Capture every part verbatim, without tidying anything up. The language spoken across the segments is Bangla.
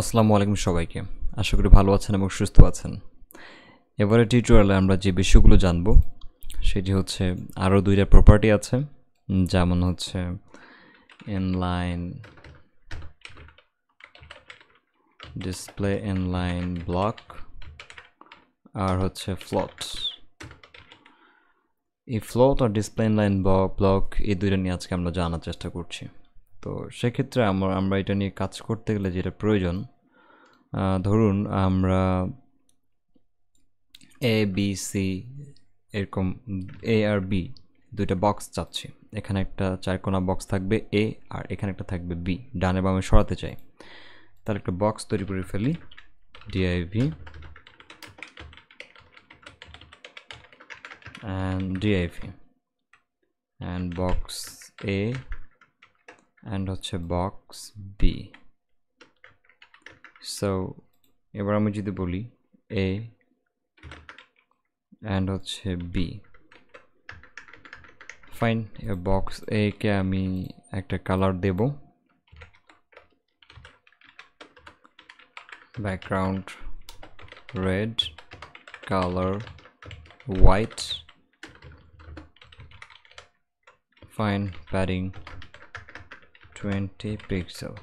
আসসালামু আলাইকুম সবাইকে আশা করি ভালো আছেন এবং সুস্থ আছেন এবারে টিউটোরিয়ালে আমরা যে বিষয়গুলো জানব সেটি হচ্ছে আরো দুইটা প্রপার্টি আছে যেমন হচ্ছে ইনলাইন ডিসপ্লে ইনলাইন ব্লক আর হচ্ছে ফ্লোট এই ফ্লোট আর ডিসপ্লে ইনলাইন ব্লক এই দুইটা নিয়ে আজকে আমরা জানার চেষ্টা করছি তো সেক্ষেত্রে আমরা আমরা এটা নিয়ে কাজ করতে গেলে যেটা প্রয়োজন ধরুন আমরা এ বি সি এরকম এ আর বি দুটো বক্স চাচ্ছি এখানে একটা চার কোণা বক্স থাকবে এ আর এখানে একটা থাকবে বি ডানে বামে সরাতে চাই তাহলে একটা বক্স তৈরি করে ফেলি div and div and box A and হচ্ছে box B so এবার আমি যদি বলি A and হচ্ছে B fine a box A কে আমি একটা কালার দেব background red color white fine padding twenty pixel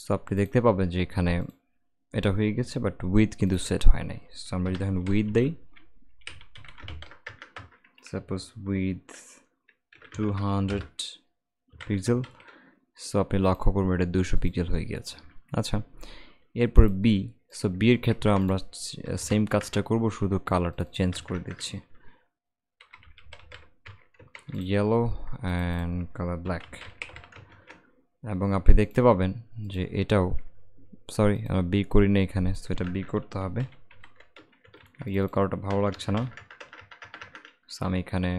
so আপনি দেখতে পাবেন যে এখানে এটা হয়ে গেছে বাট width কিন্তু সেট হয় নাই সো আমরা যদি এখন width দেই suppose width two hundred pixel so আপনি লক্ষ্য করুন এটা two hundred pixel হয়ে গেছে আচ্ছা এরপর b সো b এর ক্ষেত্রে আমরা সেম কাজটা করব শুধু কালারটা চেঞ্জ করে দিচ্ছি yellow and color black এবং আপনি দেখতে পাবেন যে এটাও সরি আমরা বি করি না এখানে সো এটা বি করতে হবে ইয়েলো কালারটা ভালো লাগছে না সো আমি এখানে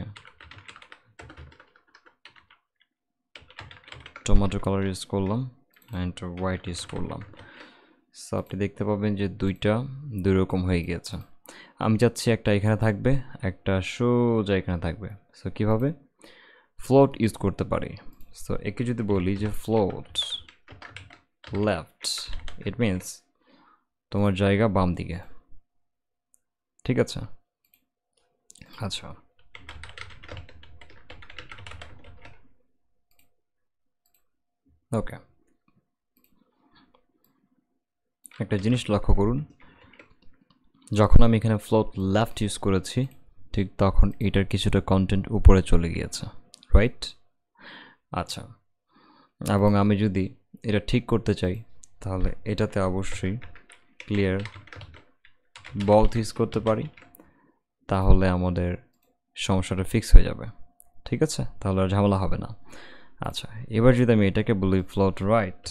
টমেটো কালার ইউজ করলাম এন্ড হোয়াইট ইউজ করলাম সো আপনি দেখতে পাবেন যে দুইটা দুই রকম হয়ে গেছে আমি চাচ্ছি একটা এখানে থাকবে একটা সোজা এখানে থাকবে সো কিভাবে ফ্লোট ইউজ করতে পারি So, একে যদি বলি যে float left, it means তোমার জায়গা বাম দিকে ঠিক আছে আচ্ছা ওকে একটা জিনিস লক্ষ্য করুন যখন আমি এখানে float left ইউজ করেছি ঠিক তখন এটার কিছুটা কন্টেন্ট উপরে চলে গিয়েছে রাইট আচ্ছা এবং আমি যদি এটা ঠিক করতে চাই তাহলে এটাতে অবশ্যই ক্লিয়ার both ইউজ করতে পারি তাহলে আমাদের সমস্যাটা ফিক্স হয়ে যাবে ঠিক আছে তাহলে আর ঝামেলা হবে না আচ্ছা এবার যদি আমি এটাকে বলি float right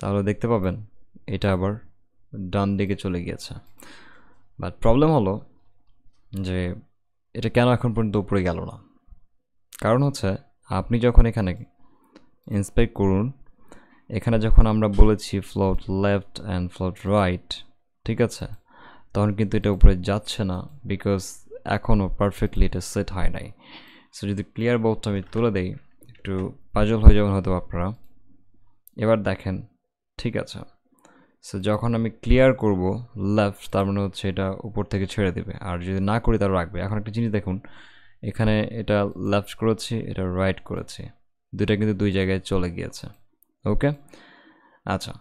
তাহলে দেখতে পাবেন এটা আবার ডান দিকে চলে গিয়েছে বাট প্রবলেম হলো যে এটা কেন এখন পর্যন্ত উপরে গেল না কারণ হচ্ছে আপনি যখন এখানে ইন্সপেক্ট করুন এখানে যখন আমরা বলেছি float left and float right ঠিক আছে তখন কিন্তু এটা উপরে যাচ্ছে না বিকজ এখনো পারফেক্টলি এটা সেট হয় নাই সো যদি ক্লিয়ার বক্সটা আমি তুলে দেই একটু পাজল হয়ে যাবেন হয়তো আপনারা এবার দেখেন ঠিক আছে সো যখন আমি ক্লিয়ার করব লেফট তার মানে হচ্ছে এটা উপর থেকে ছেড়ে দিবে আর যদি না করি তাহলে রাখবে এখন একটা জিনিস দেখুন এখানে এটা লেফট করেছি এটা রাইট করেছি দুটো কিন্তু দুই জায়গায় চলে গিয়েছে ওকে আচ্ছা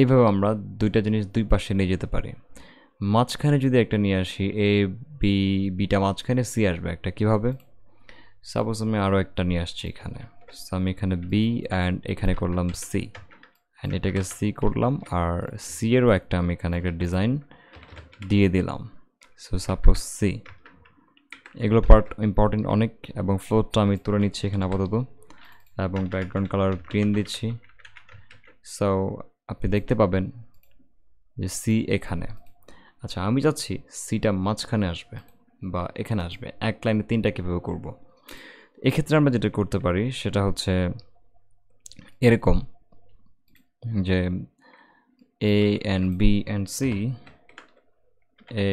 এইভাবে আমরা দুইটা জিনিস দুই পাশে নিয়ে যেতে পারি মাঝখানে যদি একটা নিয়ে আসি এ বি বিটা মাঝখানে সি আসবে একটা কিভাবে সাপোজ আমি আরো একটা নিয়ে আসছি এখানে সো আমি এখানে বি এন্ড এখানে করলাম সি and এটাকে সি করলাম আর সি এরও একটা আমি এখানে একটা ডিজাইন দিয়ে দিলাম সো সাপোজ সি এগুলো পার্ট ইম্পর্টেন্ট অনেক এবং ফ্লোটটা আমি তুলে নিচ্ছি এখানে আপাতত এবং ব্যাকগ্রাউন্ড কালার গ্রিন দিচ্ছি সো আপনি দেখতে পাবেন যে সি এখানে আচ্ছা আমি যাচ্ছি সিটা মাঝখানে আসবে বা এখানে আসবে এক লাইনে তিনটা কিভাবে করব এই ক্ষেত্রে আমরা যেটা করতে পারি সেটা হচ্ছে এরকম যে a and b and c a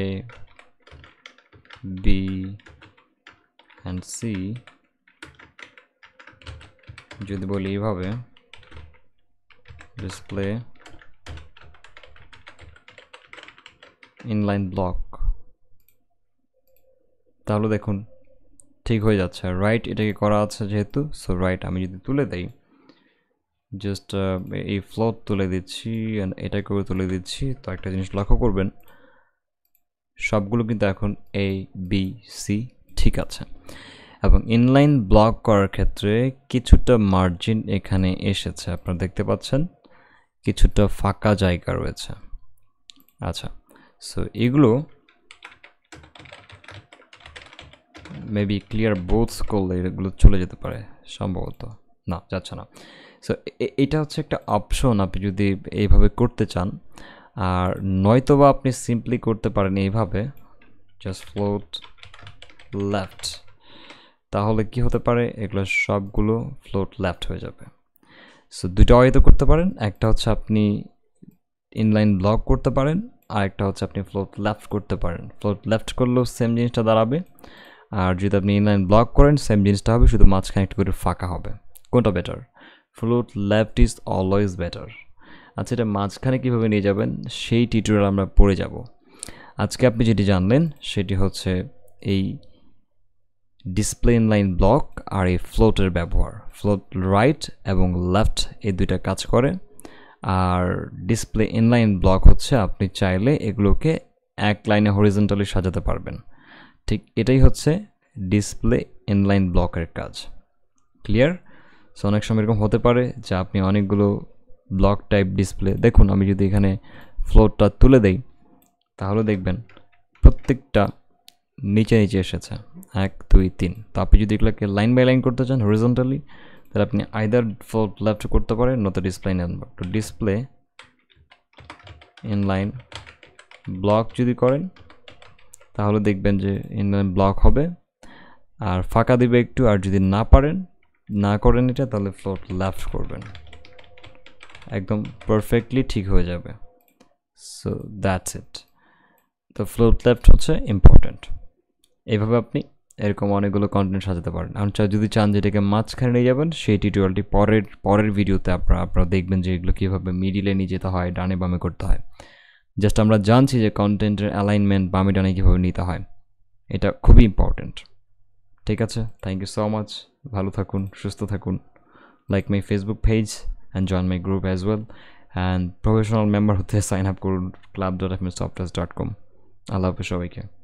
b and c যদি বলি এইভাবে display inline block. তাহলে দেখুন ঠিক হয়ে যাচ্ছে, রাইট এটাকে করা আছে যেহেতু, সো রাইট আমি যদি তুলে দেই, জাস্ট এই ফ্লোট তুলে দিচ্ছি এন্ড এটাকেও তুলে দিচ্ছি, তো একটা জিনিস লক্ষ্য করবেন সবগুলো কিন্তু এখন A B C ঠিক আছে। এবং ইনলাইন ব্লক করার ক্ষেত্রে কিছুটা মার্জিন এখানে এসেছে, আপনারা দেখতে পাচ্ছেন কিছুটা ফাঁকা জায়গা রয়েছে। আচ্ছা, সো এগুলো মেবি ক্লিয়ার বোথস করলে এগুলো চলে যেতে পারে, সম্ভবত না যাচ্ছে না। সো এটা হচ্ছে একটা অপশন আপনি যদি এইভাবে করতে চান, আর নয়তোবা আপনি সিম্পলি করতে পারেন এইভাবে জাস্ট ফ্লোট লেফট, তাহলে কি হতে পারে এগুলো সবগুলো ফ্লোট লেফট হয়ে যাবে। সো দুটো হয়তো করতে পারেন, একটা হচ্ছে আপনি ইনলাইন ব্লক করতে পারেন, আর একটা হচ্ছে আপনি ফ্লোট লেফট করতে পারেন। ফ্লোট লেফট করলেও সেম জিনিসটা দাঁড়াবে, আর যদি আপনি ইনলাইন ব্লক করেন সেম জিনিসটা হবে, শুধু মাঝখানে একটু করে ফাঁকা হবে। কোনটা better? Float left is always better. আচ্ছা, এটা মাঝখানে কীভাবে নিয়ে যাবেন সেই টিউটোরিয়াল আমরা পড়ে যাব। আজকে আপনি যেটি জানলেন সেটি হচ্ছে এই ডিসপ্লে ইনলাইন ব্লক আর এই ফ্লোটের ব্যবহার। ফ্লোট রাইট এবং লেফট এই দুইটা কাজ করে, আর ডিসপ্লে ইনলাইন ব্লক হচ্ছে আপনি চাইলে এগুলোকে এক লাইনে হরিজন্টালি সাজাতে পারবেন। ঠিক এটাই হচ্ছে ডিসপ্লে ইনলাইন ব্লকের কাজ। ক্লিয়ার? সো অনেক সময় এরকম হতে পারে যে আপনি অনেকগুলো ব্লক টাইপ ডিসপ্লে, দেখুন আমি যদি এখানে ফ্লোটটা তুলে দেই তাহলে দেখবেন প্রত্যেকটা নিচে নিচে এসেছে, এক দুই তিন। তো আপনি যদি এগুলোকে লাইন বাই লাইন করতে চান হরিজন্টালি, তাহলে আপনি আইদার ফ্লোট লেফট করতে পারেন নয়তো display number two display inline block যদি করেন তাহলে দেখবেন যে ইনলাইন ব্লক হবে আর ফাঁকা দিবে একটু, আর যদি না পারেন না করেন এটা তাহলে ফ্লোট লেফট করবেন, একদম পারফেক্টলি ঠিক হয়ে যাবে। So that's it. তো ফ্লোট লেফট হচ্ছে ইম্পর্টেন্ট। এইভাবে আপনি এরকম অনেকগুলো কন্টেন্ট সাজাতে পারেন। আর যদি চান যেটাকে মাঝখানে নিয়ে যাবেন সেই টিউটোরিয়ালটি পরের পরের ভিডিওতে আপনারা আপনারা দেখবেন যে এগুলো কীভাবে মিডিলে নিয়ে যেতে হয়, ডানে বামে করতে হয়। জাস্ট আমরা জানছি যে কন্টেন্টের অ্যালাইনমেন্ট বামে ডানে কীভাবে নিতে হয়, এটা খুবই ইম্পর্টেন্ট। ঠিক আছে, থ্যাংক ইউ সো মাচ, ভালো থাকুন, সুস্থ থাকুন। Like my Facebook page and join my group as well, and professional member হতে সাইন আপ করুন club dot F N softwares dot com. আল্লাহ হাফেজ সবাইকে।